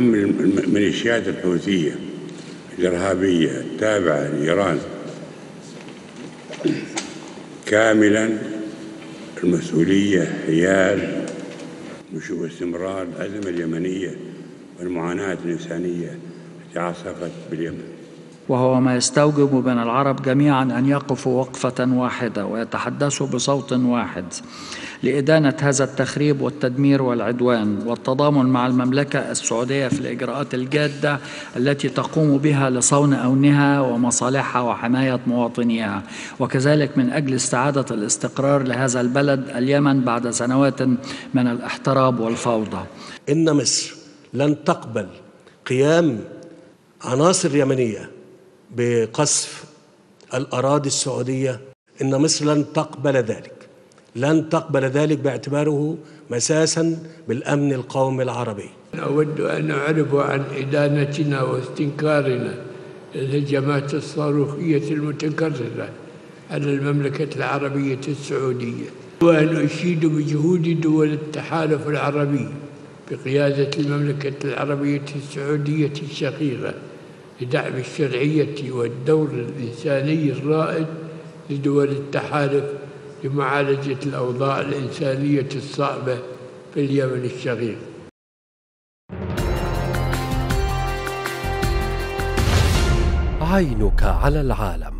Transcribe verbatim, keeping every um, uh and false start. عم الميليشيات الحوثية الإرهابية التابعة لإيران كاملا المسؤولية حيال وشوف استمرار الأزمة اليمنية والمعاناة الإنسانية التي عصفت باليمن. وهو ما يستوجب من العرب جميعا أن يقفوا وقفة واحدة ويتحدثوا بصوت واحد لإدانة هذا التخريب والتدمير والعدوان، والتضامن مع المملكة السعودية في الإجراءات الجادة التي تقوم بها لصون أونها ومصالحها وحماية مواطنيها، وكذلك من أجل استعادة الاستقرار لهذا البلد اليمن بعد سنوات من الاحتراب والفوضى. إن مصر لن تقبل قيام عناصر يمنية بقصف الأراضي السعودية، إن مصر لن تقبل ذلك، لن تقبل ذلك باعتباره مساسا بالأمن القومي العربي. أود أن أعرب عن إدانتنا واستنكارنا للهجمات الصاروخية المتكررة على المملكة العربية السعودية، وأن أشيد بجهود دول التحالف العربي بقيادة المملكة العربية السعودية الشقيقة لدعم الشرعية والدور الإنساني الرائد لدول التحالف لمعالجة الأوضاع الإنسانية الصعبة في اليمن الشقيق. عينك على العالم.